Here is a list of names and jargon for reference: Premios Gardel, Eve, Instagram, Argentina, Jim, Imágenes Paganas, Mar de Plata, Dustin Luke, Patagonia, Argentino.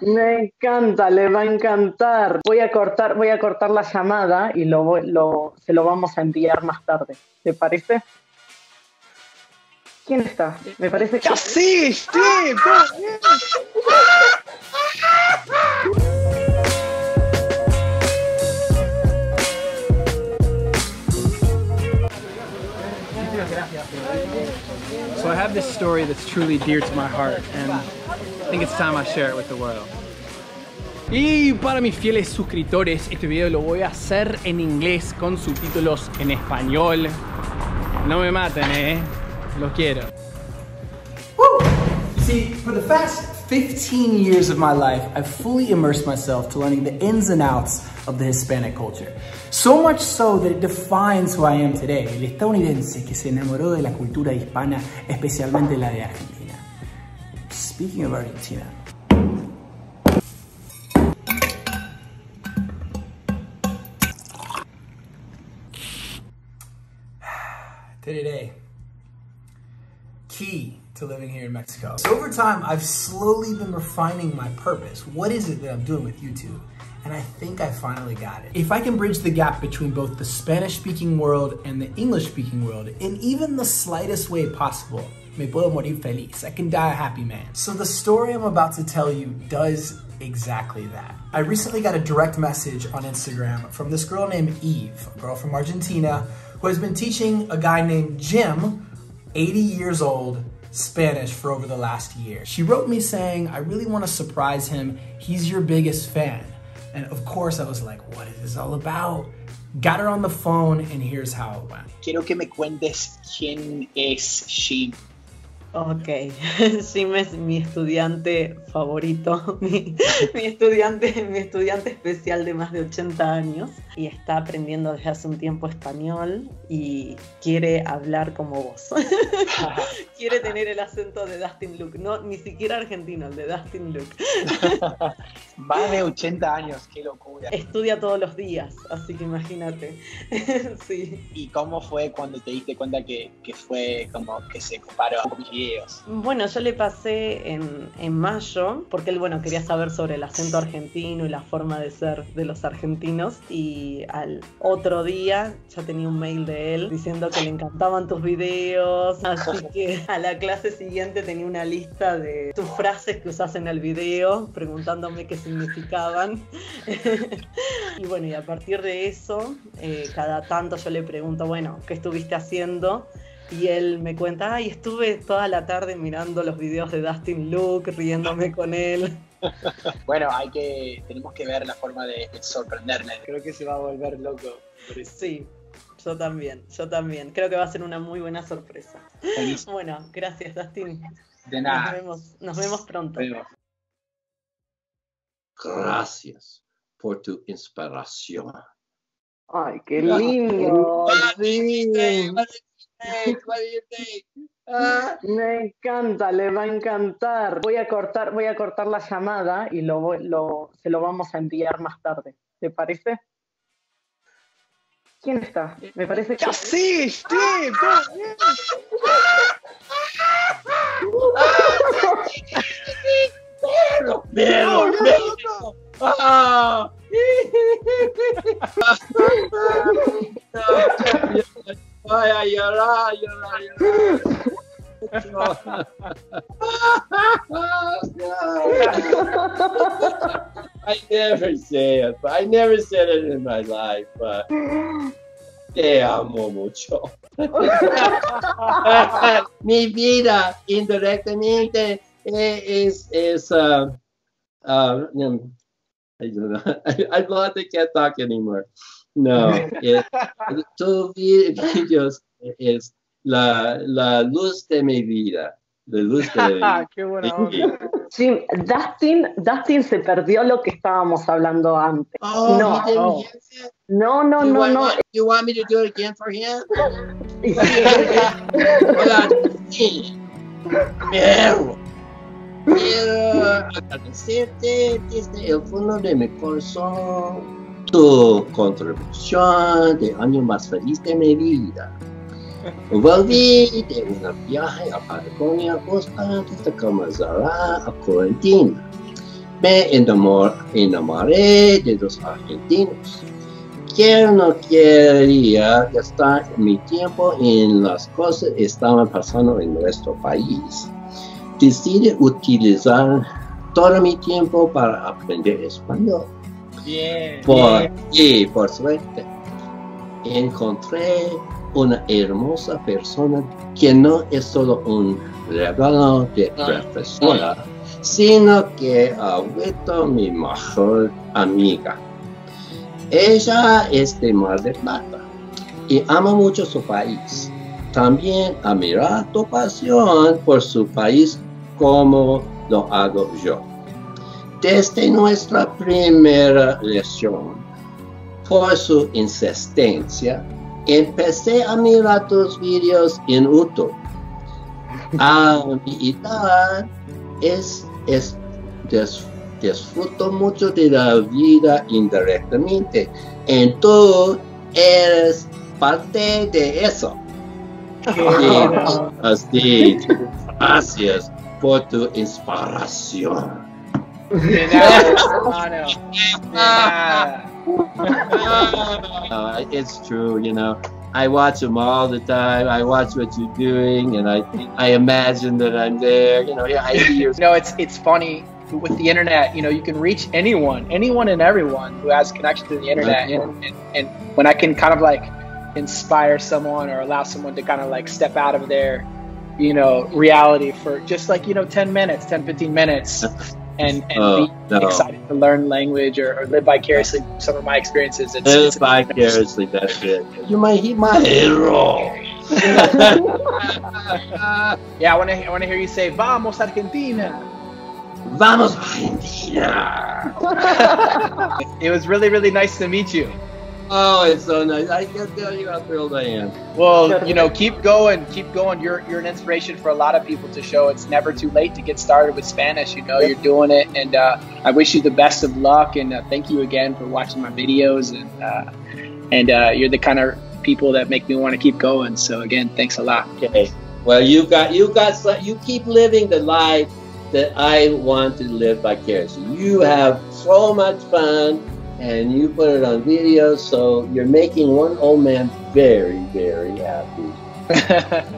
Me encanta, le va a encantar. Voy a cortar la llamada y se lo vamos a enviar más tarde. ¿Te parece? ¿Quién está? Me parece que... ¡Sí! So I have this story that's truly dear to my heart, and I think it's time I share it with the world. Y para mis fieles suscriptores, este video lo voy a hacer en inglés con subtítulos en español. No me maten, Lo quiero. Woo! You see, for the past 15 years of my life, I've fully immersed myself to learning the ins and outs of the Hispanic culture. So much so that it defines who I am today, el estadounidense que se enamoró de la cultura hispana, especialmente la de Argentina. Speaking of Argentina. Today. Key to living here in Mexico. So over time, I've slowly been refining my purpose. What is it that I'm doing with YouTube? And I think I finally got it. If I can bridge the gap between both the Spanish-speaking world and the English-speaking world in even the slightest way possible, me puedo morir feliz. I can die a happy man. So the story I'm about to tell you does exactly that. I recently got a direct message on Instagram from this girl named Eve, a girl from Argentina, who has been teaching a guy named Jim, 80 years old, Spanish for over the last year. She wrote me saying, I really want to surprise him. He's your biggest fan. And of course I was like, what is this all about? Got her on the phone and here's how it went. Quiero que me cuentes quién es she. Ok, Jim es mi estudiante favorito, mi estudiante especial de más de 80 años y está aprendiendo desde hace un tiempo español y quiere hablar como vos. Quiere tener el acento de Dustin Luke, no, ni siquiera argentino, el de Dustin Luke. Más de 80 años, qué locura. Estudia todos los días, así que imagínate. Sí. ¿Y cómo fue cuando te diste cuenta que fue como que se comparó con mis videos? Bueno, yo le pasé en mayo, porque él, bueno, quería saber sobre el acento argentino y la forma de ser de los argentinos, y al otro día ya tenía un mail de él diciendo que le encantaban tus videos, así que a la clase siguiente tenía una lista de tus frases que usás en el video, preguntándome qué significaban. Y bueno, y a partir de eso, cada tanto yo le pregunto, bueno, ¿qué estuviste haciendo? Y él me cuenta, ay, estuve toda la tarde mirando los videos de Dustin Luke, riéndome con él. Bueno, tenemos que ver la forma de sorprenderle. Creo que se va a volver loco por eso. Sí, yo también. Creo que va a ser una muy buena sorpresa. Feliz. Bueno, gracias, Dustin. De nada. Nos vemos pronto. Gracias por tu inspiración. Ay, qué lindo. Sí. Me encanta, le va a encantar. Voy a cortar la llamada y se lo vamos a enviar más tarde. ¿Te parece? ¿Quién está? Me parece que... ¡Sí! Voy a llorar. I never said it in my life, but te amo mucho. Mi vida indirectamente I don't know. I'm glad I can't talk anymore. No, tu video es la luz de mi vida. La luz de mi vida. Qué buena onda. Sí, Dustin se perdió lo que estábamos hablando antes. Oh, no. You want me to do it again for him? Hola, Dustin. Quiero agradecerte desde el fondo de mi corazón. Tu contribución de año más feliz de mi vida. Volví de un viaje a Patagonia justo antes de comenzar a cuarentena. Ve enamoré de los argentinos. Quiero no quería gastar mi tiempo en las cosas que estaban pasando en nuestro país. Decidí utilizar todo mi tiempo para aprender español. Bien, y por suerte, encontré una hermosa persona que no es solo un regalo de profesora, sino que ha vuelto mi mejor amiga. Ella es de Mar de Plata y ama mucho su país. También admira tu pasión por su país como lo hago yo. Desde nuestra primera lección, por su insistencia, empecé a mirar tus videos en YouTube. A mi edad, disfruto mucho de la vida indirectamente, y tú eres parte de eso. Así, gracias por tu inspiración. De nada, hermano. De nada. It's true, you know. I watch them all the time. I watch what you're doing, and I imagine that I'm there. You know, yeah, I hear. You know, it's funny with the internet. You know, you can reach anyone and everyone who has connection to the internet. And when I can kind of like inspire someone or allow someone to kind of like step out of their, you know, reality for just like, you know, 10, 15 minutes. and be excited to learn language or live vicariously some of my experiences. Live vicariously, that's it. You might hit my hero. Yeah, I want to hear you say, Vamos Argentina. Vamos Argentina. It was really, really nice to meet you. Oh, it's so nice. I can't tell you how thrilled I am. Well, you know, keep going, keep going. You're an inspiration for a lot of people to show. It's never too late to get started with Spanish. You know, you're doing it, and I wish you the best of luck. And thank you again for watching my videos. And you're the kind of people that make me want to keep going. So again, thanks a lot. Okay. Well, you keep living the life that I want to live vicariously. You have so much fun. And you put it on video, so you're making one old man very, very happy.